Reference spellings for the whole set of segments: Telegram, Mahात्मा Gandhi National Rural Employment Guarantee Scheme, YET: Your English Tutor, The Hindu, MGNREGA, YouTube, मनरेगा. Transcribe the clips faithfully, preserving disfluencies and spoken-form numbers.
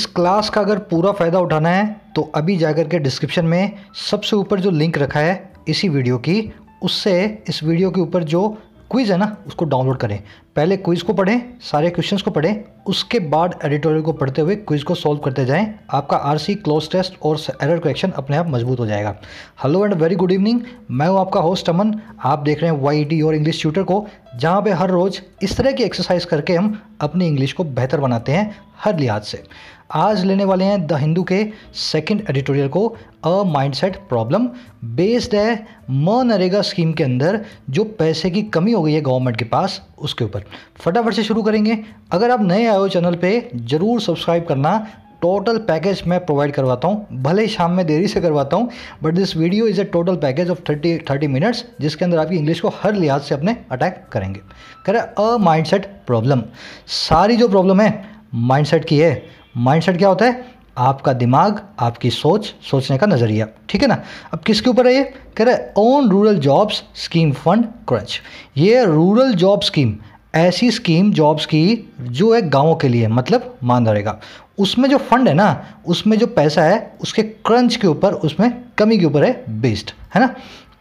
इस क्लास का अगर पूरा फ़ायदा उठाना है तो अभी जाकर के डिस्क्रिप्शन में सबसे ऊपर जो लिंक रखा है इसी वीडियो की, उससे इस वीडियो के ऊपर जो क्विज़ है ना उसको डाउनलोड करें। पहले क्विज़ को पढ़ें, सारे क्वेश्चंस को पढ़ें, उसके बाद एडिटोरियल को पढ़ते हुए क्विज़ को सॉल्व करते जाएं। आपका आरसी, क्लोज टेस्ट और एरर करेक्शन अपने आप मजबूत हो जाएगा। Hello and very good evening, मैं हूं आपका होस्ट अमन। आप देख रहे हैं वाईटी और इंग्लिश ट्यूटर को, जहाँ पर हर रोज़ इस तरह की एक्सरसाइज करके हम अपनी इंग्लिश को बेहतर बनाते हैं हर लिहाज से। आज लेने वाले हैं द हिंदू के सेकंड एडिटोरियल को, अ माइंडसेट प्रॉब्लम। बेस्ड है मनरेगा स्कीम के अंदर जो पैसे की कमी हो गई है गवर्नमेंट के पास, उसके ऊपर। फटाफट से शुरू करेंगे। अगर आप नए आए हो चैनल पे ज़रूर सब्सक्राइब करना। टोटल पैकेज मैं प्रोवाइड करवाता हूँ, भले ही शाम में देरी से करवाता हूँ, but this video is a total package of thirty thirty minutes जिसके अंदर आपकी इंग्लिश को हर लिहाज से अपने अटैक करेंगे। करें अ माइंडसेट प्रॉब्लम। सारी जो प्रॉब्लम है माइंडसेट की है। माइंडसेट क्या होता है? आपका दिमाग, आपकी सोच, सोचने का नज़रिया, ठीक है ना। अब किसके ऊपर है ये? कह रहा है on rural jobs scheme fund crunch. ये रूरल जॉब स्कीम ऐसी स्कीम जॉब्स की जो है गाँव के लिए, मतलब मनरेगा। उसमें जो फंड है ना, उसमें जो पैसा है उसके क्रंच के ऊपर, उसमें कमी के ऊपर है बेस्ड, है ना।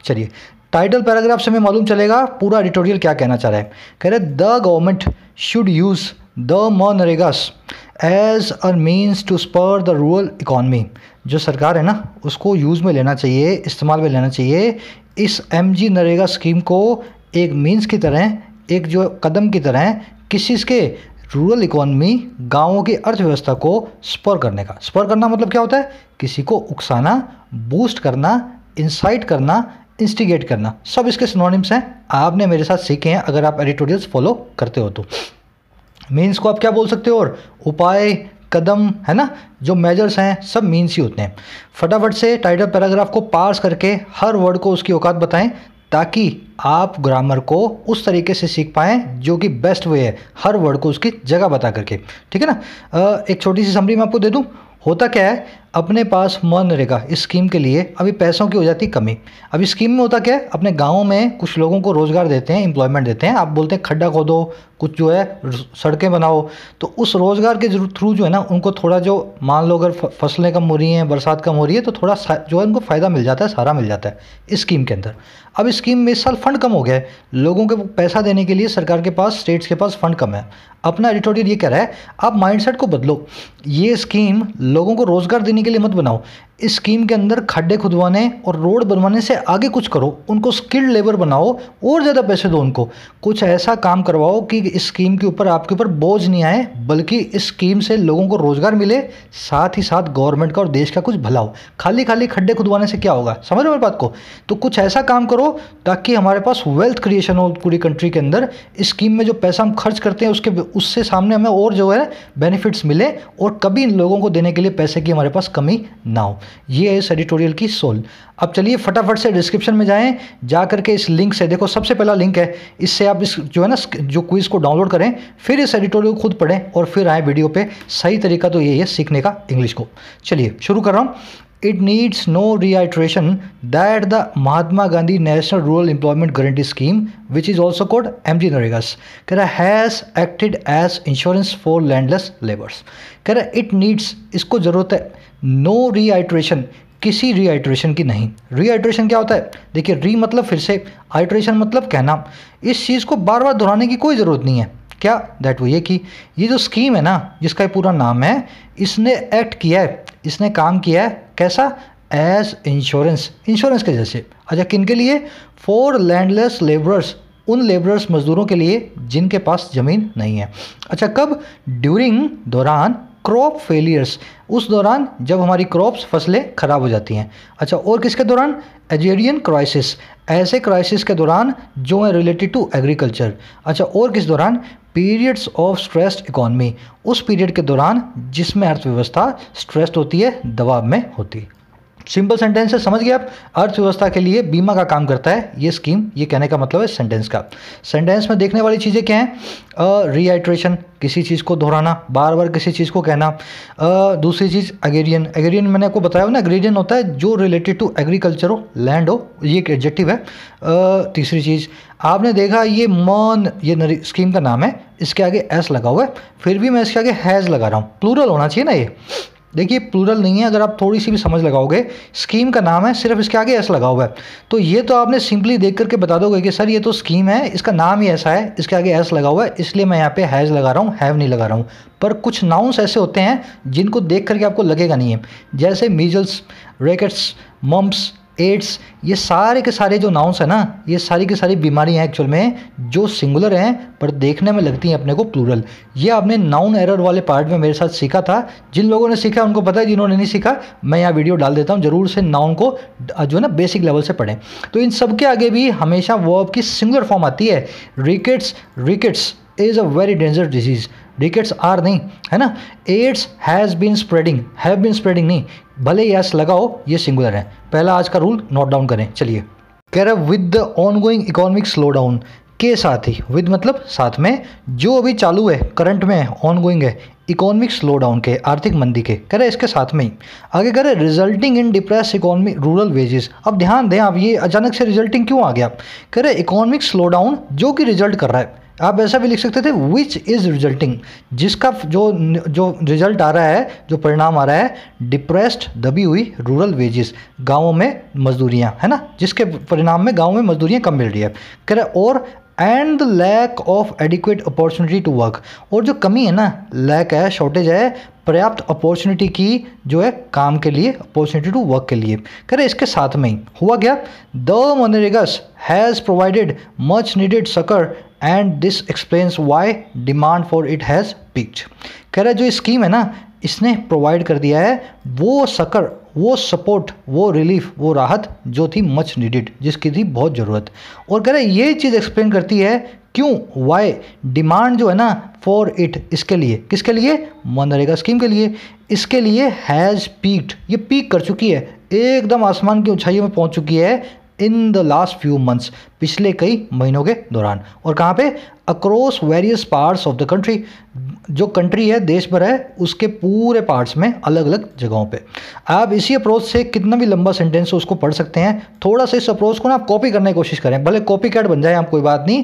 चलिए, टाइटल पैराग्राफ से हमें मालूम चलेगा पूरा एडिटोरियल क्या कहना चाह रहा है। कह रहे the government should use the MNREGS as a means to spur the rural economy. जो सरकार है ना उसको यूज़ में लेना चाहिए, इस्तेमाल में लेना चाहिए इस एम जी नरेगा स्कीम को, एक मीन्स की तरह, एक जो कदम की तरह, किसी के रूरल इकॉनमी, गाँवों की अर्थव्यवस्था को स्पर करने का। स्पर करना मतलब क्या होता है? किसी को उकसाना, बूस्ट करना, इंसाइट करना, इंस्टिगेट करना, सब इसके सिनोनिम्स हैं। आपने मेरे साथ सीखे हैं अगर आप एडिटोरियल्स फॉलो करते हो तो। मीन्स को आप क्या बोल सकते हो? और उपाय, कदम, है ना, जो मेजर्स हैं सब मीन्स ही होते हैं। फटाफट से टाइटल पैराग्राफ को पार्स करके हर वर्ड को उसकी औकात बताएं, ताकि आप ग्रामर को उस तरीके से सीख पाएँ जो कि बेस्ट वे है, हर वर्ड को उसकी जगह बता करके, ठीक है ना। एक छोटी सी समरी मैं आपको दे दूँ। होता क्या है, अपने पास मनरेगा इस स्कीम के लिए अभी पैसों की हो जाती कमी। अभी स्कीम में होता क्या है, अपने गाँव में कुछ लोगों को रोज़गार देते हैं, एम्प्लॉयमेंट देते हैं। आप बोलते हैं खड्डा खोदो, कुछ जो है सड़कें बनाओ, तो उस रोज़गार के थ्रू जो है ना उनको थोड़ा, जो मान लो अगर फसलें कम हो रही हैं, बरसात कम हो रही है, तो थोड़ा जो है उनको फ़ायदा मिल जाता है, सहारा मिल जाता है इस स्कीम के अंदर। अब इस स्कीम में इस साल फंड कम हो गया है, लोगों के पैसा देने के लिए सरकार के पास, स्टेट्स के पास फंड कम है। अपना एडिटोरियल ये कह रहा है आप माइंडसेट को बदलो। ये स्कीम लोगों को रोज़गार देने के लिए मत बनाओ। इस स्कीम के अंदर खड्डे खुदवाने और रोड बनवाने से आगे कुछ करो, उनको स्किल्ड लेबर बनाओ और ज़्यादा पैसे दो उनको। कुछ ऐसा काम करवाओ कि इस स्कीम के ऊपर आपके ऊपर बोझ नहीं आए, बल्कि इस स्कीम से लोगों को रोज़गार मिले, साथ ही साथ गवर्नमेंट का और देश का कुछ भला हो। खाली खाली खड्डे खुदवाने से क्या होगा, समझ रहे हो मेरी बात को? तो कुछ ऐसा काम करो ताकि हमारे पास वेल्थ क्रिएशन हो पूरी कंट्री के अंदर। इस स्कीम में जो पैसा हम खर्च करते हैं उसके उससे सामने हमें और जो है बेनिफिट्स मिले, और कभी इन लोगों को देने के लिए पैसे की हमारे पास कमी ना हो। ये है इस एडिटोरियल की सोल। अब चलिए फटाफट से डिस्क्रिप्शन में जाएं, जा करके इस लिंक से, देखो सबसे पहला लिंक है, इससे आप इस जो है ना जो क्विज को डाउनलोड करें, फिर इस एडिटोरियल को खुद पढ़ें और फिर आए वीडियो पे। सही तरीका तो यही है सीखने का इंग्लिश को। चलिए शुरू कर रहा हूँ। It needs no reiteration that the Mahatma Gandhi national rural employment guarantee scheme, which is also called M G NREGS, कह रहा has acted as insurance for landless labours. कह रहा इट नीड्स, इसको ज़रूरत है, नो रिआइट्रेशन, किसी रिआइट्रेशन की नहीं। रिआइट्रेशन क्या होता है? देखिए, री मतलब फिर से, आइट्रेशन मतलब कहना। इस चीज़ को बार बार दोहराने की कोई ज़रूरत नहीं है। क्या? दैट वो ये कि ये जो स्कीम है ना जिसका पूरा नाम है, इसने एक्ट किया है, इसने काम किया है, कैसा? एज इंश्योरेंस, इंश्योरेंस के जैसे। अच्छा, किन के लिए? फॉर लैंडलेस लेबरर्स, उन लेबरर्स मजदूरों के लिए जिनके पास ज़मीन नहीं है। अच्छा, कब? ड्यूरिंग, दौरान क्रॉप फेलियर्स, उस दौरान जब हमारी क्रॉप्स, फसलें ख़राब हो जाती हैं। अच्छा, और किसके दौरान? एजेरियन क्राइसिस, ऐसे क्राइसिस के दौरान जो है रिलेटेड टू एग्रीकल्चर। अच्छा, और किस दौरान? पीरियड्स ऑफ स्ट्रेस्ड इकॉनमी, उस पीरियड के दौरान जिसमें अर्थव्यवस्था स्ट्रेस्ड होती है, दबाव में होती है। सिंपल सेंटेंस है, समझ गए आप। अर्थव्यवस्था के लिए बीमा का काम करता है ये स्कीम, ये कहने का मतलब है सेंटेंस का। सेंटेंस में देखने वाली चीज़ें क्या हैं? रीआइट्रेशन, किसी चीज़ को दोहराना, बार बार किसी चीज़ को कहना। uh, दूसरी चीज़ एग्रीरियन, एग्रीरियन मैंने आपको बताया ना, एग्रीरियन होता है जो रिलेटेड टू एग्रीकल्चर हो, लैंड हो, ये एक एडजेक्टिव है। uh, तीसरी चीज़ आपने देखा ये मन, ये स्कीम का नाम है, इसके आगे एस लगा हुआ है, फिर भी मैं इसके आगे हैज़ लगा रहा हूँ, प्लूरल होना चाहिए ना ये, देखिए प्लूरल नहीं है। अगर आप थोड़ी सी भी समझ लगाओगे, स्कीम का नाम है, सिर्फ इसके आगे एस लगा हुआ है, तो ये तो आपने सिंपली देख करके बता दोगे कि सर ये तो स्कीम है, इसका नाम ही ऐसा है, इसके आगे एस लगा हुआ है, इसलिए मैं यहाँ पे हैज़ लगा रहा हूँ, हैव नहीं लगा रहा हूँ। पर कुछ नाउन्स ऐसे होते हैं जिनको देख करके आपको लगेगा नहीं है, जैसे मीजल्स, रैकेट्स, मम्प्स, एड्स, ये सारे के सारे जो नाउन्स है ना, ये सारी की सारी बीमारियां एक्चुअल में जो सिंगुलर हैं पर देखने में लगती हैं अपने को प्लूरल। ये आपने नाउन एरर वाले पार्ट में मेरे साथ सीखा था, जिन लोगों ने सीखा उनको पता है, जिन्होंने नहीं सीखा मैं यहाँ वीडियो डाल देता हूँ, जरूर से नाउन को जो है ना बेसिक लेवल से पढ़ें। तो इन सबके आगे भी हमेशा वर्ब की सिंगुलर फॉर्म आती है। Rickets, rickets is a very dangerous disease, rickets are नहीं है ना। AIDS has been spreading, have been spreading नहीं, भले यस लगाओ, ये सिंगुलर है। पहला आज का रूल नोट डाउन करें। चलिए, कह रहा with the ongoing economic slow down के साथ ही, विद मतलब साथ में, जो अभी चालू है, करंट में है, ऑनगोइंग है, इकोनॉमिक स्लो डाउन के, आर्थिक मंदी के, कह रहे इसके साथ में ही आगे कह रहे resulting in depress economy rural wages. अब ध्यान दें आप, ये अचानक से रिजल्टिंग क्यों आ गया? कह रहे इकोनॉमिक स्लो डाउन जो कि रिजल्ट कर रहा है। आप ऐसा भी लिख सकते थे विच इज़ रिजल्टिंग, जिसका जो जो रिजल्ट आ रहा है, जो परिणाम आ रहा है, डिप्रेस्ड दबी हुई रूरल वेजेस, गांवों में मजदूरियां है ना, जिसके परिणाम में गांवों में मजदूरियां कम मिल रही है। कह रहा है और and the lack of adequate opportunity to work, और जो कमी है ना, लैक है, शॉर्टेज है, पर्याप्त अपॉर्चुनिटी की जो है काम के लिए, अपॉर्चुनिटी टू वर्क के लिए। कह रहे इसके साथ में ही हुआ क्या, the MNREGS has provided much needed succour and this explains why demand for it has peaked. कह रहे जो स्कीम है ना, इसने प्रोवाइड कर दिया है वो सकर, वो सपोर्ट, वो रिलीफ, वो राहत जो थी मच नीडेड, जिसकी थी बहुत ज़रूरत। और कह रहे ये चीज़ एक्सप्लेन करती है क्यों, वाई डिमांड जो है ना फॉर इट, इसके लिए, किसके लिए, मनरेगा स्कीम के लिए, इसके लिए हैज़ पीक्ड, ये पीक कर चुकी है, एकदम आसमान की ऊंचाइयों में पहुंच चुकी है in the last few months, पिछले कई महीनों के दौरान। और कहाँ पे, across various parts of the country, जो कंट्री है, देश भर है, उसके पूरे पार्ट्स में, अलग अलग जगहों पे। आप इसी अप्रोच से कितना भी लंबा सेंटेंस हो उसको पढ़ सकते हैं। थोड़ा सा इस अप्रोच को ना आप कॉपी करने की कोशिश करें, भले कॉपी कैट बन जाए आप, कोई बात नहीं,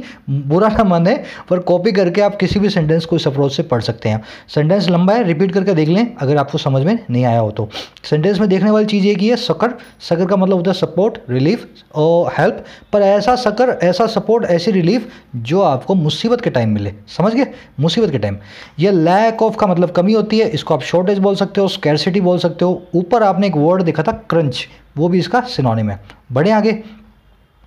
बुरा ना माने, पर कॉपी करके आप किसी भी सेंटेंस को इस अप्रोच से पढ़ सकते हैं। सेंटेंस लंबा है, रिपीट करके देख लें अगर आपको समझ में नहीं आया हो तो। सेंटेंस में देखने वाली चीज़ ये की है सकर, सकर का मतलब होता है सपोर्ट, रिलीफ और हेल्प, पर ऐसा सकर, ऐसा सपोर्ट, ऐसी रिलीफ जो आपको मुसीबत के टाइम मिले, समझ गए, मुसीबत के टाइम। ये लैक ऑफ का मतलब कमी होती है, इसको आप शॉर्टेज बोल सकते हो, स्कैरसिटी बोल सकते हो। ऊपर आपने एक वर्ड देखा था क्रंच, वो भी इसका सिनोनिम है। बढ़े आगे,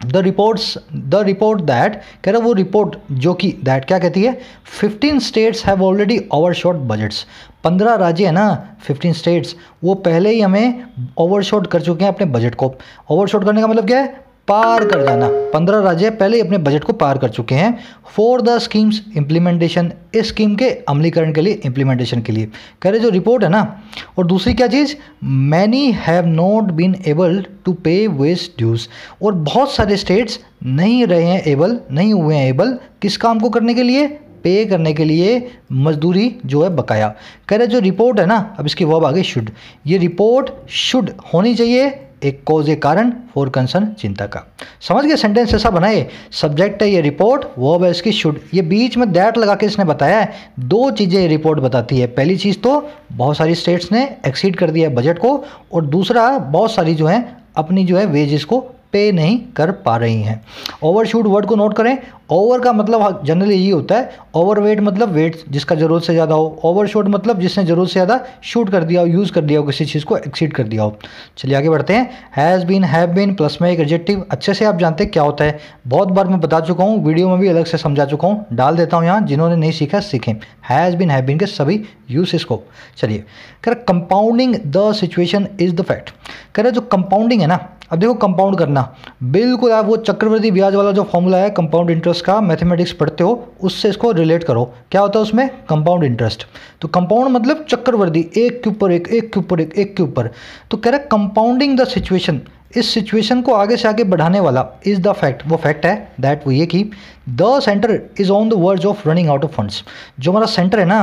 the reports, the report that, कह रहा वो रिपोर्ट जो कि दैट क्या कहती है, fifteen states have already overshot budgets, पंद्रह राज्य है ना, फिफ्टीन स्टेट्स, वो पहले ही हमें ओवरशॉट कर चुके हैं अपने बजट को। ओवरशॉट करने का मतलब क्या है, पार कर जाना, पंद्रह राज्य पहले ही अपने बजट को पार कर चुके हैं। फॉर द स्कीम्स इम्प्लीमेंटेशन, इस स्कीम के अमलीकरण के लिए, इम्प्लीमेंटेशन के लिए, कह रहे जो रिपोर्ट है ना। और दूसरी क्या चीज़, many have not been able to pay wage dues, और बहुत सारे स्टेट्स नहीं रहे हैं एबल, नहीं हुए हैं एबल किस काम को करने के लिए, पे करने के लिए मजदूरी जो है बकाया। कह रहे जो रिपोर्ट है ना, अब इसकी वर्ब आगे शुड, ये रिपोर्ट शुड होनी चाहिए एक कॉज, एक कारण, फॉर कंसर्न चिंता का, समझ गए। सेंटेंस ऐसा बनाए, सब्जेक्ट है ये रिपोर्ट, वर्ब है इसकी शुड, ये बीच में दैट लगा के इसने बताया है। दो चीज़ें रिपोर्ट बताती है, पहली चीज़ तो बहुत सारी स्टेट्स ने एक्सीड कर दिया है बजट को, और दूसरा बहुत सारी जो है अपनी जो है वेजेस को पे नहीं कर पा रही हैं। ओवरशूट वर्ड को नोट करें, ओवर का मतलब जनरली ये होता है, ओवरवेट मतलब वेट जिसका ज़रूरत से ज़्यादा हो, ओवरशूट मतलब जिसने ज़रूरत से ज़्यादा शूट कर दिया हो, यूज़ कर दिया हो, किसी चीज़ को एक्सीड कर दिया हो। चलिए आगे बढ़ते हैं। Has been, have been plus में एक एडजेक्टिव, अच्छे से आप जानते हैं क्या होता है, बहुत बार मैं बता चुका हूँ, वीडियो में भी अलग से समझा चुका हूँ, डाल देता हूँ यहाँ, जिन्होंने नहीं सीखा सीखें। हैज़ बीन, हैव बीन के सभी यूसेस को। चलिए, कह रहा compounding the situation is the fact, कह रहा जो कंपाउंडिंग है ना, अब देखो कंपाउंड करना, बिल्कुल आप वो चक्रवृद्धि ब्याज वाला जो फॉर्मूला है कंपाउंड इंटरेस्ट का, मैथमेटिक्स पढ़ते हो उससे इसको रिलेट करो, क्या होता है उसमें कंपाउंड इंटरेस्ट। तो कंपाउंड मतलब चक्रवृद्धि, एक के ऊपर एक, एक के ऊपर एक, एक के ऊपर। तो कह रहा है कंपाउंडिंग द सिचुएशन, इस सिचुएशन को आगे से आगे बढ़ाने वाला इज़ द फैक्ट, वो फैक्ट है, दैट वो ये कि the centre is on the verge of running out of funds. जो हमारा सेंटर है ना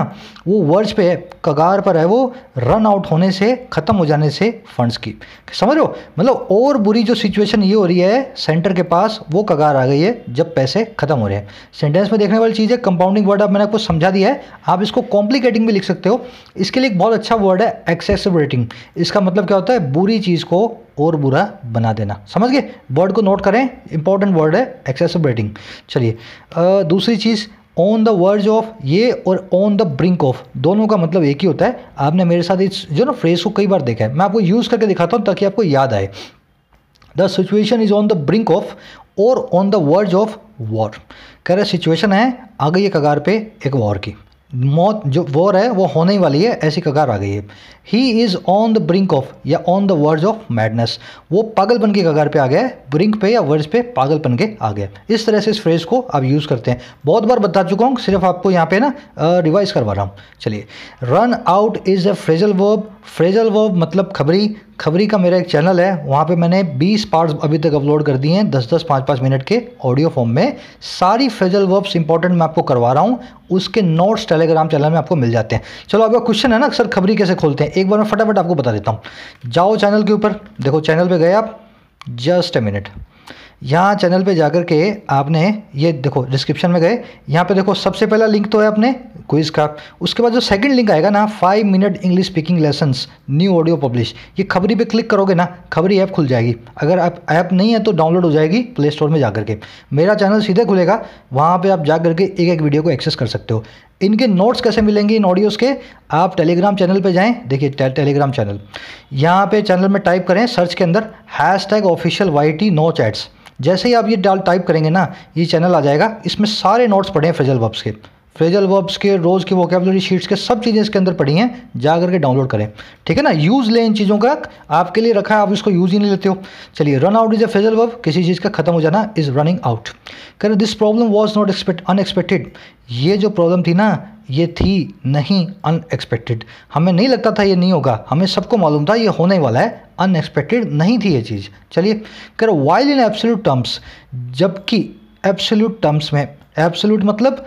वो वर्ज पे है, कगार पर है, वो रन आउट होने से, ख़त्म हो जाने से फंड्स की, समझ रहे हो। मतलब और बुरी जो सिचुएशन ये हो रही है सेंटर के पास, वो कगार आ गई है जब पैसे खत्म हो रहे हैं। सेंटेंस में देखने वाली चीज़ है कंपाउंडिंग वर्ड, अब मैंने आपको समझा दिया है, आप इसको कॉम्प्लिकेटिंग भी लिख सकते हो। इसके लिए एक बहुत अच्छा वर्ड है एक्सेसरेटिंग, इसका मतलब क्या होता है बुरी चीज़ को और बुरा बना देना, समझ गए। वर्ड को नोट करें, इंपॉर्टेंट वर्ड है एक्सेसरेटिंग। चलिए दूसरी चीज़ ऑन द वर्ज ऑफ, ये और ऑन द ब्रिंक ऑफ, दोनों का मतलब एक ही होता है। आपने मेरे साथ इस जो ना फ्रेज को कई बार देखा है, मैं आपको यूज़ करके दिखाता हूँ ताकि आपको याद आए। The situation is on the brink of और on the verge of war, कह रहे सिचुएशन है आ गई है कगार पे एक वॉर की, मौत जो वॉर है वो होने ही वाली है, ऐसी कगार आ गई है। He is on the brink of या on the verge of madness, वो पागलपन की कगार पे आ गया है, ब्रिंक पे या वर्ज पे पागलपन के आ गया। इस तरह से इस फ्रेज़ को आप यूज़ करते हैं, बहुत बार बता चुका हूँ, सिर्फ आपको यहाँ पे ना रिवाइज करवा रहा हूँ। चलिए run out is a phrasal verb, phrasal verb मतलब खबरी। खबरी का मेरा एक चैनल है, वहाँ पे मैंने बीस पार्ट्स अभी तक अपलोड कर दिए हैं दस दस पाँच पाँच मिनट के ऑडियो फॉर्म में, सारी फ्रेजल वर्ब्स इंपॉर्टेंट मैं आपको करवा रहा हूँ, उसके नोट्स टेलीग्राम चैनल में आपको मिल जाते हैं। चलो आपका क्वेश्चन है ना अक्सर खबरी कैसे खोलते हैं, एक बार मैं फटाफट आपको बता देता हूँ। जाओ चैनल के ऊपर, देखो चैनल पर गए आप, जस्ट ए मिनट, यहाँ चैनल पे जाकर के आपने ये देखो डिस्क्रिप्शन में गए, यहाँ पे देखो सबसे पहला लिंक तो है अपने क्विज़ का, उसके बाद जो सेकंड लिंक आएगा ना five minute English speaking lessons new audio publish, ये खबरी पे क्लिक करोगे ना खबरी ऐप खुल जाएगी। अगर आप ऐप नहीं है तो डाउनलोड हो जाएगी प्ले स्टोर में जाकर के, मेरा चैनल सीधे खुलेगा, वहाँ पर आप जा करके एक एक वीडियो को एक्सेस कर सकते हो। इनके नोट्स कैसे मिलेंगे इन ऑडियोज़ के, आप टेलीग्राम चैनल पे जाएं, देखिए टे, टेलीग्राम चैनल, यहाँ पे चैनल में टाइप करें सर्च के अंदर hashtag official Y T no chats, जैसे ही आप ये डाल टाइप करेंगे ना ये चैनल आ जाएगा, इसमें सारे नोट्स पढ़े हैं फ्रेजल वर्ब्स के, फ्रेजल वर्ब्स के रोज़ के वोकेबुलरी शीट्स के सब चीज़ें इसके अंदर पड़ी हैं, जा करके डाउनलोड करें, ठीक है ना। यूज़ लें इन चीज़ों का, आपके लिए रखा है आप इसको यूज़ ही नहीं लेते हो। चलिए run out is a phrasal verb, किसी चीज़ का खत्म हो जाना इज़ रनिंग आउट। करें this problem was not expect unexpected, ये जो प्रॉब्लम थी ना ये थी नहीं अनएक्सपेक्टेड, हमें नहीं लगता था ये नहीं होगा, हमें सबको मालूम था ये होने वाला है, अनएक्सपेक्टेड नहीं थी ये चीज़। चलिए करें वाइल इन एब्सोल्यूट टर्म्स, जबकि एब्सोल्यूट टर्म्स में, एब्सोल्यूट मतलब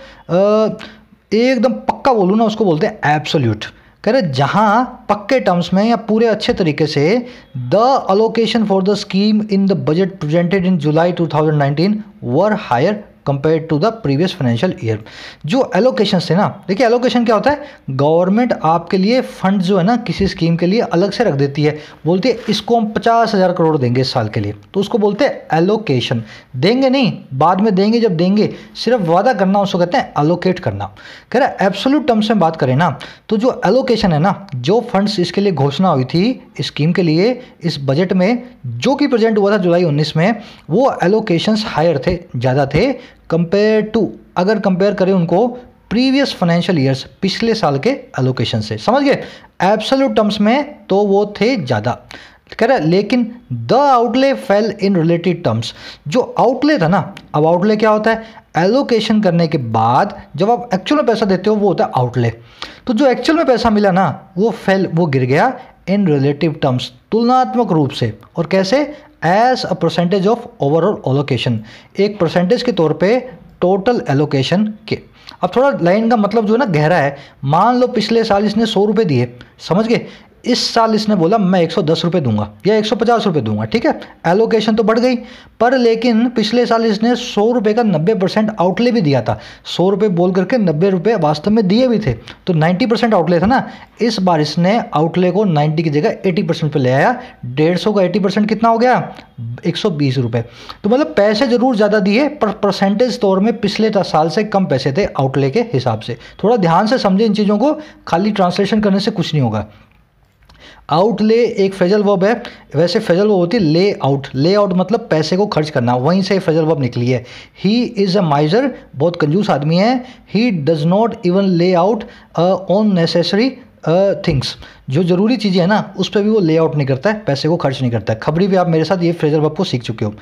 एकदम पक्का बोलूँ ना उसको बोलते हैं एब्सोल्यूट, कह रहे जहाँ पक्के टर्म्स में या पूरे अच्छे तरीके से the allocation for the scheme in the budget presented in July two thousand nineteen were higher compared to the previous financial year. जो एलोकेशन थे ना, देखिए एलोकेशन क्या होता है, गवर्नमेंट आपके लिए फंड जो है ना किसी स्कीम के लिए अलग से रख देती है, बोलती है इसको हम पचास हज़ार करोड़ देंगे इस साल के लिए, तो उसको बोलते हैं एलोकेशन, देंगे नहीं बाद में देंगे जब देंगे, सिर्फ वादा करना उसको कहते हैं एलोकेट करना। कह रहा है एब्सोल्यूट टर्म्स में बात करें ना तो जो एलोकेशन है ना, जो फंड्स इसके लिए घोषणा हुई थी स्कीम के लिए इस बजट में जो कि प्रेजेंट हुआ था जुलाई उन्नीस में, वो एलोकेशंस हायर थे, ज़्यादा थे कंपेयर टू, अगर कंपेयर करें उनको प्रीवियस फाइनेंशियल ईयर्स, पिछले साल के एलोकेशन से, समझ गए। एब्सोल्यूट टर्म्स में तो वो थे ज़्यादा, कह रहा है लेकिन the outlay fell in relative terms, जो आउटले था ना, अब आउटले क्या होता है, एलोकेशन करने के बाद जब आप एक्चुअल में पैसा देते हो वो होता है आउटले, तो जो एक्चुअल में पैसा मिला ना वो फेल, वो गिर गया इन रिलेटिव टर्म्स, तुलनात्मक रूप से, और कैसे, as a percentage of overall allocation, एक परसेंटेज के तौर पे टोटल एलोकेशन के। अब थोड़ा लाइन का मतलब जो है ना गहरा है, मान लो पिछले साल इसने सौ रुपये दिए, समझ गए, इस साल इसने बोला मैं एक सौ दस रुपये दूंगा या एक सौ पचास रुपये दूंगा, ठीक है, एलोकेशन तो बढ़ गई, पर लेकिन पिछले साल इसने सौ रुपये का नब्बे परसेंट आउटले भी दिया था, सौ रुपये बोल करके नब्बे रुपये वास्तव में दिए भी थे, तो नाइन्टी परसेंट आउटले था ना, इस बार इसने आउटले को नाइन्टी की जगह एटी परसेंट पर ले आया, डेढ़ सौ का एटी परसेंट कितना हो गया, एक सौ बीस रुपये। तो मतलब पैसे ज़रूर ज़्यादा दिए पर परसेंटेज तौर में पिछले साल से कम पैसे थे आउटले के हिसाब से। थोड़ा ध्यान से समझें इन चीज़ों को, खाली ट्रांसलेशन करने से कुछ नहीं होगा। आउटले एक फ्रेजल वर्ब है, वैसे फ्रेजल वर्ब होती है ले आउट, ले आउट मतलब पैसे को खर्च करना, वहीं से फ्रेजल वर्ब निकली है। ही इज़ अ माइजर, बहुत कंजूस आदमी है, he does not even lay out on necessary things जो ज़रूरी चीज़ें हैं ना उस पर भी वो लेआउट नहीं करता है, पैसे को खर्च नहीं करता है। खबरी भी आप मेरे साथ ये फ्रेजर वर्ब को सीख चुके हो।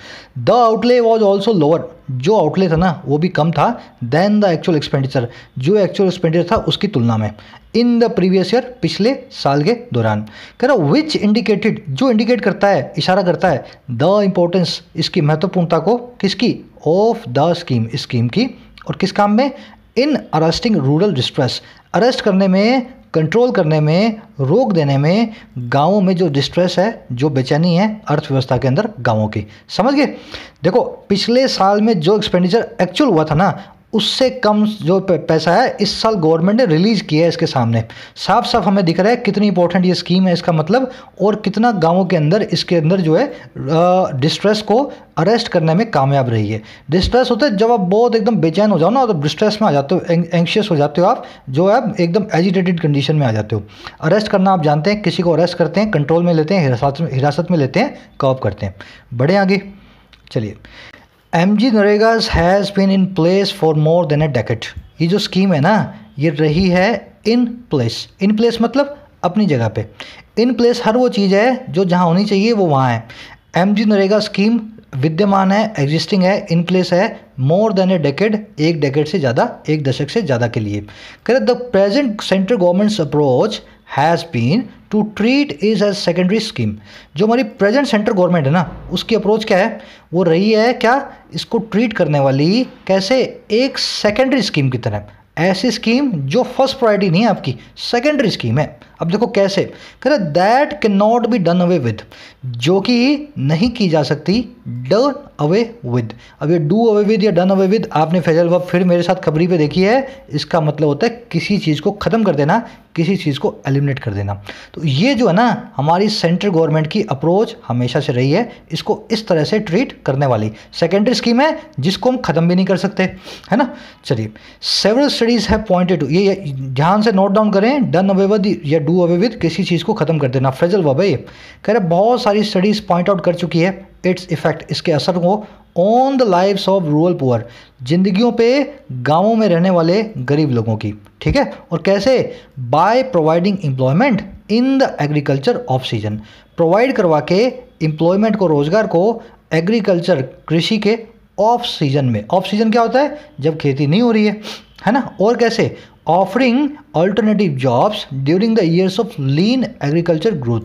The outlay was also lower, जो आउटले था ना वो भी कम था दैन द एक्चुअल एक्सपेंडिचर, जो एक्चुअल एक्सपेंडिचर था उसकी तुलना में। इन द प्रीवियस ईयर, पिछले साल के दौरान। कह रहा विच इंडिकेटेड, जो इंडिकेट करता है, इशारा करता है द इम्पोर्टेंस, इसकी महत्वपूर्णता को, किसकी, ऑफ द स्कीम, स्कीम की, और किस काम में, in arresting rural distress, arrest करने में, कंट्रोल करने में, रोक देने में गांवों में जो डिस्ट्रेस है, जो बेचैनी है अर्थव्यवस्था के अंदर गांवों की। समझ गए? देखो पिछले साल में जो एक्सपेंडिचर एक्चुअल हुआ था ना उससे कम जो पैसा है इस साल गवर्नमेंट ने रिलीज़ किया है। इसके सामने साफ साफ हमें दिख रहा है कितनी इंपॉर्टेंट ये स्कीम है, इसका मतलब, और कितना गांवों के अंदर इसके अंदर जो है डिस्ट्रेस को अरेस्ट करने में कामयाब रही है। डिस्ट्रेस होता है जब आप बहुत एकदम बेचैन हो जाओ ना, तो डिस्ट्रेस में आ जाते हो, एंक्शियस हो जाते हो, आप जो है एकदम एजिटेटेड कंडीशन में आ जाते हो। अरेस्ट करना आप जानते हैं, किसी को अरेस्ट करते हैं, कंट्रोल में लेते हैं, हिरासत में हिरासत में लेते हैं, कर्ब करते हैं। बढ़े आगे चलिए। M G NREGA has been in place for more than a decade. ये जो स्कीम है ना ये रही है इन प्लेस, इन प्लेस मतलब अपनी जगह पे। इन प्लेस हर वो चीज़ है जो जहाँ होनी चाहिए वो वहाँ है। एम जी नरेगा स्कीम विद्यमान है, एग्जिस्टिंग है, इन प्लेस है, मोर देन ए डेकेड, एक डेकेड से ज़्यादा, एक दशक से ज़्यादा के लिए। कह the present central government's approach has been to treat is as secondary scheme. जो हमारी प्रेजेंट सेंट्रल गवर्नमेंट है ना उसकी अप्रोच क्या है, वो रही है क्या, इसको ट्रीट करने वाली कैसे, एक सेकेंडरी स्कीम की तरह। ऐसी स्कीम जो फर्स्ट प्रायोरिटी नहीं है आपकी, सेकेंडरी स्कीम है। अब देखो कैसे, कह रहे that can not be done away with, जो कि नहीं की जा सकती, डन अवे विद। अब ये डू अवे विद या डन अवे विद आपने फेजल वर्ब फिर मेरे साथ खबरी पे देखी है, इसका मतलब होता है किसी चीज़ को ख़त्म कर देना, किसी चीज़ को एलिमिनेट कर देना। तो ये जो है ना हमारी सेंट्रल गवर्नमेंट की अप्रोच हमेशा से रही है, इसको इस तरह से ट्रीट करने वाली सेकेंडरी स्कीम है जिसको हम ख़त्म भी नहीं कर सकते, है ना। चलिए, सेवरल स्टडीज़ है पॉइंटेड टू, ये ध्यान से नोट डाउन करें, डन अवे विद या डू अवे विद, किसी चीज़ को ख़त्म कर देना, फ्रेजल वर्ब है ये। कह रहे बहुत सारी स्टडीज़ पॉइंट आउट कर चुकी है इट्स इफेक्ट, इसके असर को, on the lives of rural poor, जिंदगियों पे गांवों में रहने वाले गरीब लोगों की, ठीक है। और कैसे, by providing employment in the agriculture off season, provide करवा के एम्प्लॉयमेंट को, रोजगार को, एग्रीकल्चर कृषि के ऑफ सीजन में। ऑफ सीजन क्या होता है, जब खेती नहीं हो रही है, है ना। और कैसे, offering alternative jobs during the years of lean agriculture growth,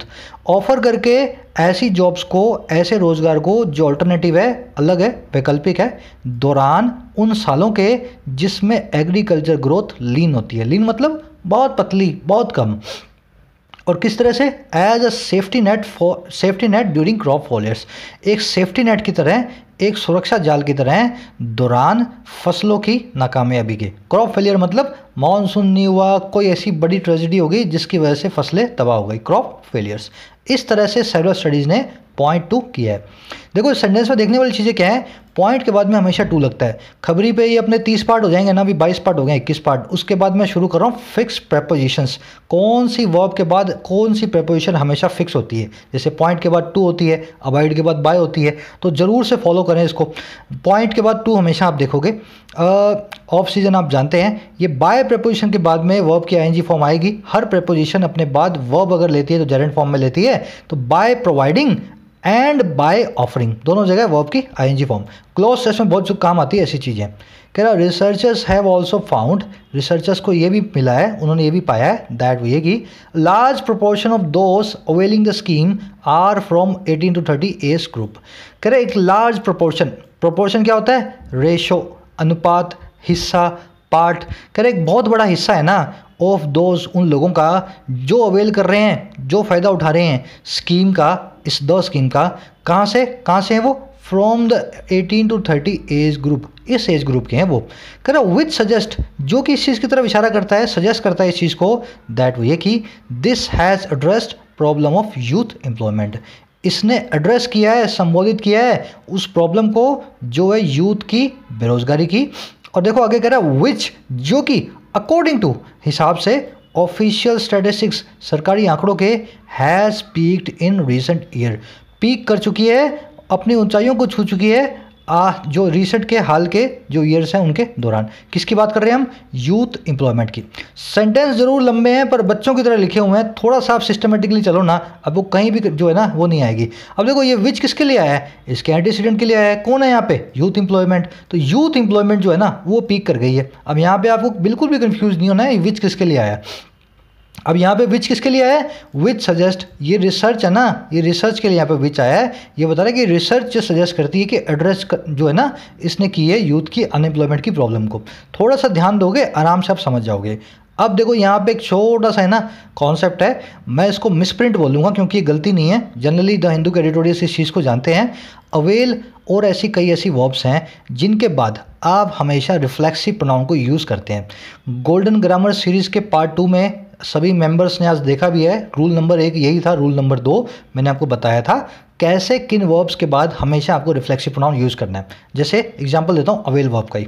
offer करके ऐसी जॉब्स को, ऐसे रोजगार को जो अल्टरनेटिव है, अलग है, वैकल्पिक है, दौरान उन सालों के जिसमें एग्रीकल्चर ग्रोथ लीन होती है। लीन मतलब बहुत पतली, बहुत कम। और किस तरह से, as a safety net for, safety net during crop failures, एक सेफ्टी नेट की तरह, एक सुरक्षा जाल की तरह दौरान फसलों की नाकामयाबी के। क्रॉप फेलियर मतलब मानसून नहीं हुआ, कोई ऐसी बड़ी ट्रेजेडी हो गई जिसकी वजह से फसलें तबाह हो गई, क्रॉप फेलियर्स। इस तरह से सेवरल स्टडीज़ ने पॉइंट टू किया है। देखो इस सेंटेंस में देखने वाली चीज़ें क्या हैं, पॉइंट के बाद में हमेशा टू लगता है। खबरी पे ये अपने तीस पार्ट हो जाएंगे ना, अभी बाईस पार्ट हो गए, इक्कीस पार्ट। उसके बाद मैं शुरू कर रहा हूँ फिक्स प्रेपोजिशंस, कौन सी वर्ब के बाद कौन सी प्रेपोजिशन हमेशा फिक्स होती है। जैसे पॉइंट के बाद टू होती है, अवॉइड के बाद बाय होती है, तो ज़रूर से फॉलो करें इसको। पॉइंट के बाद टू हमेशा आप देखोगे, ऑफ सीजन आप जानते हैं। ये बाय प्रेपोजिशन के बाद में वर्ब की आई एन जी फॉर्म आएगी। हर प्रेपोजिशन अपने बाद वर्ब अगर लेती है तो जेरेंट फॉर्म में लेती है, तो by providing and by offering, दोनों जगह वर्ब की आईएनजी फॉर्म। क्लोज टेस्ट में बहुत काम आती है ऐसी चीज़ें। कह रहा researchers have also found, researchers को ये भी मिला है, उन्होंने ये भी पाया है, दैट ये कि large proportion of those availing the scheme are from eighteen to thirty age group. कह रहा एक लार्ज प्रोपोर्शन, प्रोपोर्शन क्या होता है, रेशो, अनुपात, हिस्सा, पार्ट। कह रहा एक बहुत बड़ा हिस्सा है ना ऑफ दोज, उन लोगों का जो अवेल कर रहे हैं, जो फ़ायदा उठा रहे हैं स्कीम का, इस द स्कीम का। कहाँ से, कहाँ से हैं वो, from the eighteen to thirty age group, इस एज ग्रुप के हैं वो। कह रहा विच सजेस्ट, जो कि इस चीज़ की तरफ इशारा करता है, सजेस्ट करता है इस चीज़ को, दैट वो ये कि this has addressed problem of youth employment, इसने एड्रेस किया है, संबोधित किया है उस प्रॉब्लम को जो है यूथ की बेरोजगारी की। और देखो आगे कह रहा है विच, जो कि अकॉर्डिंग टू, हिसाब से, ऑफिशियल स्टैटिस्टिक्स, सरकारी आंकड़ों के, has peaked in recent year, peak कर चुकी है, अपनी ऊंचाइयों को छू चुकी है आ, जो रिसेंट के हाल के जो ईयर्स हैं उनके दौरान। किसकी बात कर रहे हैं हम? यूथ एम्प्लॉयमेंट की। सेंटेंस ज़रूर लंबे हैं पर बच्चों की तरह लिखे हुए हैं, थोड़ा सा आप सिस्टमेटिकली चलो ना, अब वो कहीं भी जो है ना वो नहीं आएगी। अब देखो ये विच किसके लिए आया है? इसके एंटीसीडेंट के लिए आया है। कौन है यहाँ पे? Youth employment. तो यूथ एम्प्लॉयमेंट जो है ना वो पीक कर गई है। अब यहाँ पर आपको बिल्कुल भी कन्फ्यूज़ नहीं होना है विच किसके लिए आया। अब यहाँ पे विच किसके लिए आया है? विच सजेस्ट, ये रिसर्च है ना, ये रिसर्च के लिए यहाँ पे विच आया है। ये बता रहा है कि रिसर्च जो सजेस्ट करती है कि एड्रेस जो है ना इसने की है यूथ की अनएम्प्लॉयमेंट की प्रॉब्लम को। थोड़ा सा ध्यान दोगे आराम से आप समझ जाओगे। अब देखो यहाँ पे एक छोटा सा है ना कॉन्सेप्ट है, मैं इसको मिसप्रिंट बोलूँगा क्योंकि ये गलती नहीं है, जनरली द हिंदू के एडिटोरियल्स इस चीज़ को जानते हैं। अवेल और ऐसी कई ऐसी वर्ब्स हैं जिनके बाद आप हमेशा रिफ्लेक्सिव प्रोनाउन को यूज़ करते हैं। गोल्डन ग्रामर सीरीज़ के पार्ट टू में सभी मेंबर्स ने आज देखा भी है, रूल नंबर एक यही था, रूल नंबर दो मैंने आपको बताया था कैसे किन वर्ब्स के बाद हमेशा आपको रिफ्लेक्सिव प्रोनाउन यूज़ करना है। जैसे एग्जांपल देता हूँ अवेल वर्ब का ही,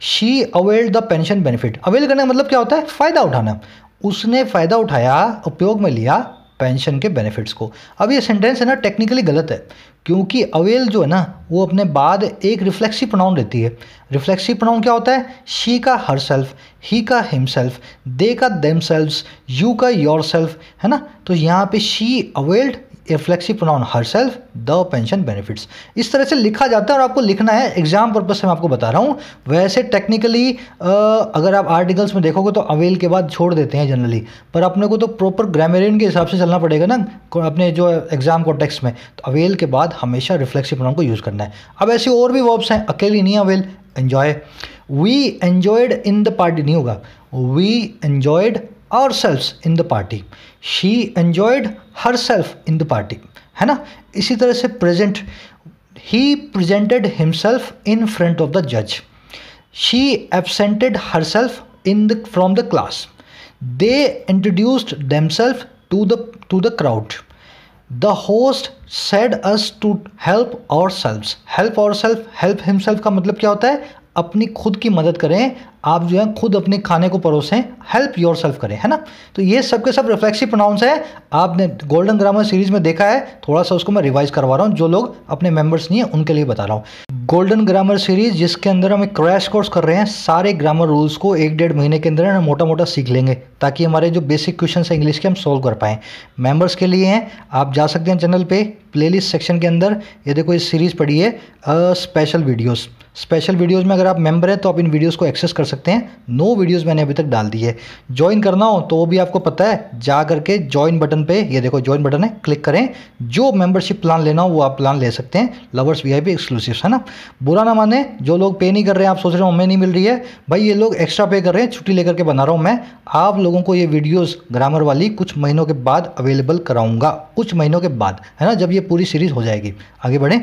she availed the pension benefit. Avail करने का मतलब क्या होता है? फ़ायदा उठाना। उसने फ़ायदा उठाया, उपयोग में लिया पेंशन के बेनिफिट्स को। अब ये सेंटेंस है ना टेक्निकली गलत है क्योंकि अवेल जो है ना वो अपने बाद एक रिफ्लेक्सिव प्रोनाउन देती है। रिफ्लेक्सिव प्रोनाउन क्या होता है? शी का हर सेल्फ, ही का हिमसेल्फ, दे का देम सेल्व्स, यू का योर सेल्फ, है ना। तो यहाँ पे she availed reflexive pronoun herself the pension benefits, इस तरह से लिखा जाता है और आपको लिखना है। एग्जाम पर्पज से मैं आपको बता रहा हूँ, वैसे टेक्निकली अगर आप आर्टिकल्स में देखोगे तो अवेल के बाद छोड़ देते हैं जनरली, पर अपने को तो प्रॉपर ग्रामेरियन के हिसाब से चलना पड़ेगा ना अपने जो एग्जाम कॉन्टेक्स्ट में। तो अवेल के बाद हमेशा रिफ्लेक्सिव प्रोनाउन को यूज़ करना है। अब ऐसी और भी वर्ब्स हैं, अकेली नहीं avail. Enjoy, we enjoyed in the party, नहीं होगा we enjoyed ourselves in the party, she enjoyed herself in the party, है ना। इसी तरह से present, he presented himself in front of the जज, she absented herself in the from the class, they introduced themself to the to the crowd, the host said us to help ourselves. Help our self, help himself का मतलब क्या होता है? अपनी खुद की मदद करें, आप जो है खुद अपने खाने को परोसें, हेल्प योर सेल्फ करें, है ना। तो ये सब के सब रिफ्लेक्सिव प्रोनाउंस है। आपने गोल्डन ग्रामर सीरीज में देखा है, थोड़ा सा उसको मैं रिवाइज करवा रहा हूँ, जो लोग अपने मेंबर्स नहीं हैं उनके लिए बता रहा हूँ। गोल्डन ग्रामर सीरीज जिसके अंदर हम एक क्रैश कोर्स कर रहे हैं, सारे ग्रामर रूल्स को एक डेढ़ महीने के अंदर हम मोटा मोटा सीख लेंगे ताकि हमारे जो बेसिक क्वेश्चन हैं इंग्लिश के हम सोल्व कर पाएँ। मेम्बर्स के लिए हैं, आप जा सकते हैं चैनल पर प्लेलिस्ट सेक्शन के अंदर, ये देखो इस सीरीज़ पढ़ी है स्पेशल वीडियोस। स्पेशल वीडियोस में अगर आप मेंबर हैं तो आप इन वीडियोस को एक्सेस कर सकते हैं। नो वीडियोस मैंने अभी तक डाल दी है, ज्वाइन करना हो तो वो भी आपको पता है, जा करके ज्वाइन बटन पे, ये देखो ज्वाइन बटन है, क्लिक करें, जो मेंबरशिप प्लान लेना हो वो आप प्लान ले सकते हैं, lovers V I P exclusive, है ना। बुरा ना माने जो लोग पे नहीं कर रहे हैं, आप सोच रहे हो हमें नहीं मिल रही है, भाई ये लोग एक्स्ट्रा पे कर रहे हैं, छुट्टी लेकर के बना रहा हूँ मैं। आप लोगों को ये वीडियोज़ ग्रामर वाली कुछ महीनों के बाद अवेलेबल कराऊँगा, कुछ महीनों के बाद, है ना, जब ये पूरी सीरीज हो जाएगी। आगे बढ़ें,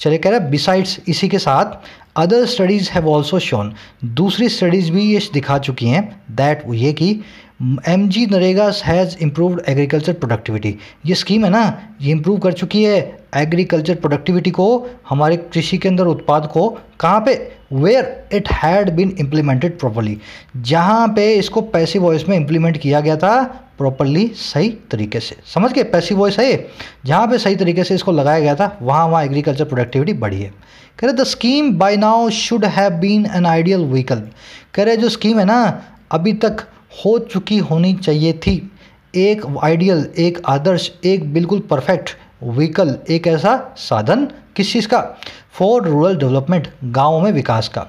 चले कह रहे हैं बिसाइड्स इसी के साथ other studies have also shown, दूसरी स्टडीज़ भी ये दिखा चुकी हैं दैट वो ये कि M G NREGA has improved agriculture productivity. ये स्कीम है ना ये इम्प्रूव कर चुकी है एग्रीकल्चर प्रोडक्टिविटी को, हमारे कृषि के अंदर उत्पाद को, कहाँ पे? Where it had been implemented properly, जहाँ पे इसको पैसिव वॉइस में इम्प्लीमेंट किया गया था प्रॉपरली, सही तरीके से, समझ के पैसिव वॉइस है, जहाँ पे सही तरीके से इसको लगाया गया था वहाँ वहाँ एग्रीकल्चर प्रोडक्टिविटी बढ़ी है। कह रहे the scheme by now should have been an ideal vehicle, कह रहे जो स्कीम है ना अभी तक हो चुकी होनी चाहिए थी एक आइडियल, एक आदर्श, एक बिल्कुल परफेक्ट व्हीकल, एक ऐसा साधन, किस चीज़ का? फॉर रूरल डेवलपमेंट, गाँव में विकास का।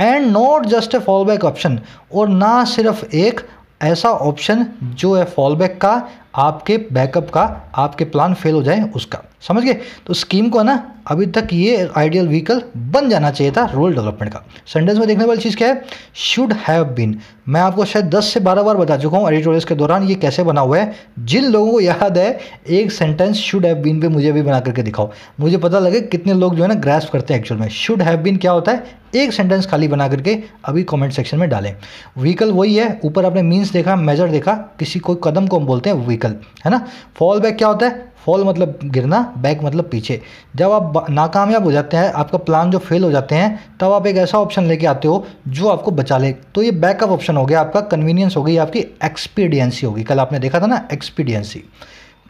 And not just a fallback option, और ना सिर्फ एक ऐसा ऑप्शन जो है फॉलबैक का, आपके बैकअप का, आपके प्लान फेल हो जाए उसका, समझ गए। तो स्कीम को है ना अभी तक ये आइडियल व्हीकल बन जाना चाहिए था रूरल डेवलपमेंट का। सेंटेंस में देखने वाली चीज़ क्या है? शुड हैव बीन, मैं आपको शायद दस से बारह बार बता चुका हूँ एडिटोरियल्स के दौरान ये कैसे बना हुआ है। जिन लोगों को याद है एक सेंटेंस शुड हैव बीन पे मुझे भी बना करके दिखाओ, मुझे पता लगे कितने लोग जो है ना ग्रैस्प करते हैं एक्चुअल में। शुड हैव बीन क्या होता है, एक सेंटेंस खाली बना करके अभी कमेंट सेक्शन में डालें। व्हीकल वही है, ऊपर आपने मीन्स देखा, मेजर देखा, किसी कोई कदम को हम बोलते हैं व्हीकल, है ना। फॉल बैक क्या होता है? फॉल मतलब गिरना, बैक मतलब पीछे। जब आप नाकामयाब हो जाते हैं, आपका प्लान जो फेल हो जाते हैं, तब आप एक ऐसा ऑप्शन लेके आते हो जो आपको बचा ले। तो ये बैकअप ऑप्शन हो गया आपका, कन्वीनियंस हो गई आपकी, एक्सपीडियंसी होगी, कल आपने देखा था ना एक्सपीडियंसी।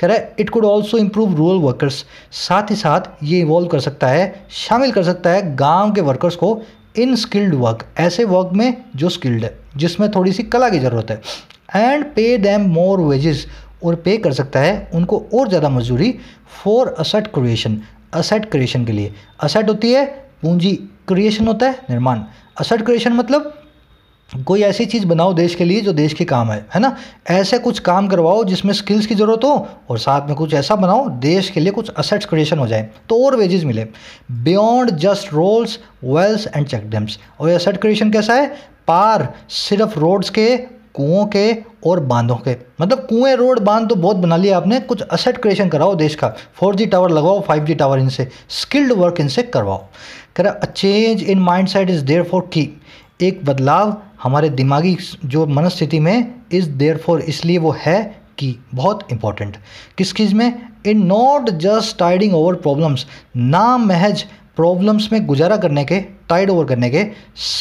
कह रहा है it could also improve rural workers, साथ ही साथ ये इवॉल्व कर सकता है, शामिल कर सकता है गांव के वर्कर्स को इन स्किल्ड वर्क, ऐसे वर्क में जो स्किल्ड है, जिसमें थोड़ी सी कला की ज़रूरत है, and pay them more wages, और पे कर सकता है उनको और ज़्यादा मजदूरी for asset creation, asset creation के लिए। असेट होती है पूंजी, क्रिएशन होता है निर्माण। असेट क्रिएशन मतलब कोई ऐसी चीज़ बनाओ देश के लिए जो देश के काम है, है ना। ऐसे कुछ काम करवाओ जिसमें स्किल्स की ज़रूरत हो और साथ में कुछ ऐसा बनाओ देश के लिए कुछ असेट्स क्रिएशन हो जाए तो और वेजेस मिले। Beyond just roles wells and चेकडैम्स, और ये असेट क्रिएशन कैसा है, पार सिर्फ रोड्स के, कुओं के और बांधों के, मतलब कुएं, रोड, बांध तो बहुत बना लिया आपने, कुछ असेट क्रिएशन कराओ देश का, फोर जी टावर लगाओ, फाइव जी टावर, इनसे स्किल्ड वर्क इनसे करवाओ। कह रहा change in mindset is there for की, एक बदलाव हमारे दिमागी जो मनस्थिति में इज़ देयर फॉर, इसलिए वो है कि बहुत इंपॉर्टेंट, किस चीज़ में, in not just tiding over problems, ना महज प्रॉब्लम्स में गुजारा करने के, टाइड ओवर करने के,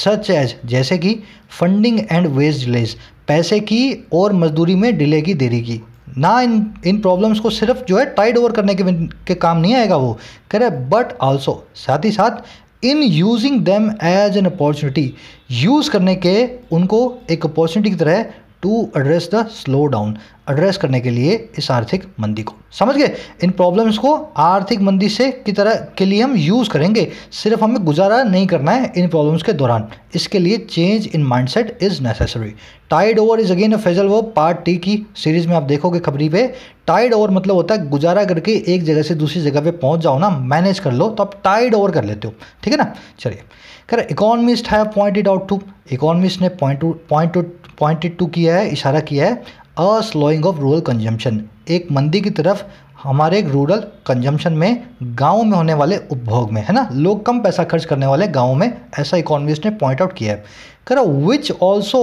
सच एज जैसे कि फंडिंग एंड वेज डिलेज, पैसे की और मजदूरी में डिले की, देरी की, ना इन इन प्रॉब्लम्स को सिर्फ जो है टाइड ओवर करने के, के काम नहीं आएगा वो। कह रहे बट आल्सो, साथ ही साथ in using them as an opportunity, use करने के उनको एक अपॉर्चुनिटी की तरह, to address the slowdown, address करने के लिए इस आर्थिक मंदी को, समझ गए, इन प्रॉब्लम्स को आर्थिक मंदी से की तरह के लिए हम यूज़ करेंगे, सिर्फ हमें गुजारा नहीं करना है इन प्रॉब्लम्स के दौरान, इसके लिए change in mindset is necessary. Tide over is again a phrasal verb, part T की सीरीज़ में आप देखोगे खबरी पे। टाइड ओवर मतलब होता है गुजारा करके एक जगह से दूसरी जगह पे पहुंच जाओ ना, मैनेज कर लो, तो आप टाइड ओवर कर लेते हो, ठीक है ना। चलिए, कह रहे इकोनॉमिस्ट है पॉइंटेड आउट टू, इकोनॉमिस्ट ने point to point to pointed to किया है, इशारा किया है, a slowing of rural consumption, एक मंदी की तरफ हमारे रूरल कंजम्पशन में, गाँव में होने वाले उपभोग में, है ना, लोग कम पैसा खर्च करने वाले गाँव में, ऐसा इकोनॉमिस्ट ने पॉइंट आउट किया है। कह रहा which also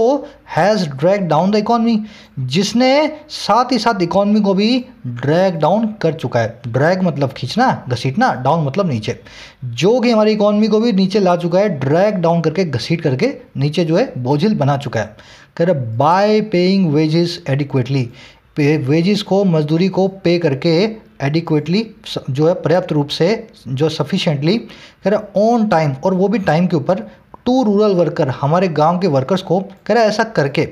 has drag down the economy, जिसने साथ ही साथ इकोनॉमी को भी ड्रैग डाउन कर चुका है। ड्रैग मतलब खींचना, घसीटना, डाउन मतलब नीचे, जो कि हमारी इकोनॉमी को भी नीचे ला चुका है, ड्रैग डाउन करके, घसीट करके नीचे जो है बोझिल बना चुका है। कह रहा by paying wages adequately, pay wages को, मजदूरी को पे करके एडिक्वेटली जो है पर्याप्त रूप से, जो सफिशेंटली, कह रहा ऑन टाइम, और वो भी टाइम के ऊपर, टू रूरल वर्कर, हमारे गांव के वर्कर्स को, कह रहा ऐसा करके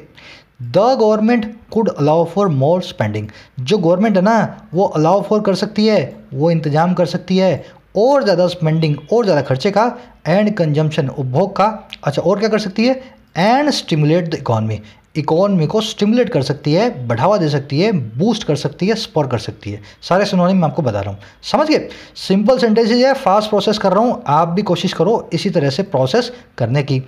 the government could allow for more spending, जो गवर्नमेंट है ना वो अलाउ फॉर कर सकती है, वो इंतजाम कर सकती है और ज़्यादा स्पेंडिंग, और ज़्यादा खर्चे का, एंड कंजम्पशन उपभोग का। अच्छा, और क्या कर सकती है, and stimulate the economy, economy को स्टिमुलेट कर सकती है, बढ़ावा दे सकती है, बूस्ट कर सकती है, स्पोर कर सकती है, सारे सिनोनिम मैं आपको बता रहा हूँ, समझ गए। सिंपल सेंटेंसेज है, फास्ट प्रोसेस कर रहा हूँ, आप भी कोशिश करो इसी तरह से प्रोसेस करने की।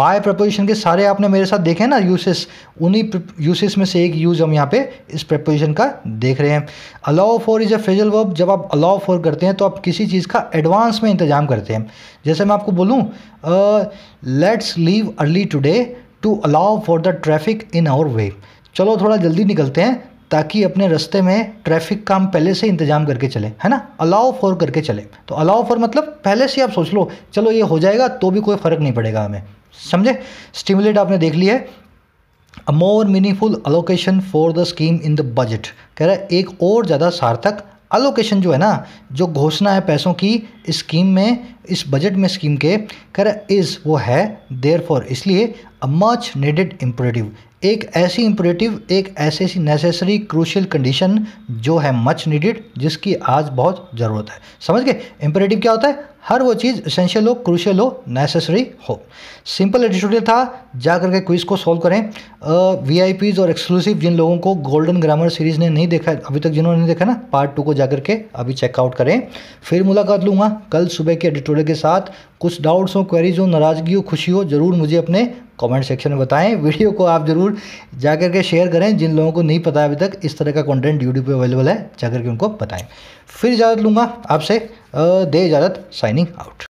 बाय प्रपोजिशन के सारे आपने मेरे साथ देखे ना यूसेस, उन्हीं यूसेस में से एक यूज हम यहाँ पे इस प्रपोजिशन का देख रहे हैं। Allow for is a phrasal verb, जब आप अलाउ फॉर करते हैं तो आप किसी चीज़ का एडवांस में इंतजाम करते हैं, जैसे मैं आपको बोलूँ let's leave early today to allow for the traffic in our way, चलो थोड़ा जल्दी निकलते हैं ताकि अपने रास्ते में ट्रैफिक का हम पहले से इंतजाम करके चले, है ना, अलाउ फॉर करके चले। तो अलाउ फॉर मतलब पहले से आप सोच लो, चलो ये हो जाएगा तो भी कोई फ़र्क नहीं पड़ेगा हमें, समझे। स्टिमुलेट आपने देख लिया है। A more meaningful allocation for the scheme in the budget, कह रहा है एक और ज़्यादा सार्थक अलोकेशन जो है ना, जो घोषणा है पैसों की इस स्कीम में, इस बजट में स्कीम के, कह रहा इज़ वो है, देयरफॉर इसलिए, अ मच नीडेड इम्परेटिव, एक ऐसी इम्परेटिव, एक ऐसी सी नेसेसरी क्रूशियल कंडीशन जो है मच नीडेड, जिसकी आज बहुत ज़रूरत है, समझ गए। इम्परेटिव क्या होता है, हर वो चीज़ एसेंशियल हो, क्रूशियल हो, नेसेसरी हो। सिंपल एडिटोरियल था, जा करके क्विज़ को सॉल्व करें। वीआईपीज़ और एक्सक्लूसिव, जिन लोगों को गोल्डन ग्रामर सीरीज़ ने नहीं देखा अभी तक, जिन्होंने नहीं देखा ना, पार्ट टू को जा करके अभी चेकआउट करें। फिर मुलाकात लूँगा कल सुबह के एडिटोरियल के साथ। कुछ डाउट्स हो, क्वेरीज हो, नाराज़गी हो, खुशी हो, ज़रूर मुझे अपने कमेंट सेक्शन में बताएं। वीडियो को आप ज़रूर जा करके शेयर करें, जिन लोगों को नहीं पता अभी तक इस तरह का कंटेंट यूट्यूब पे अवेलेबल है, जा करके उनको बताएं। फिर इजाज़त लूँगा आपसे, दे इजाज़त, साइनिंग आउट।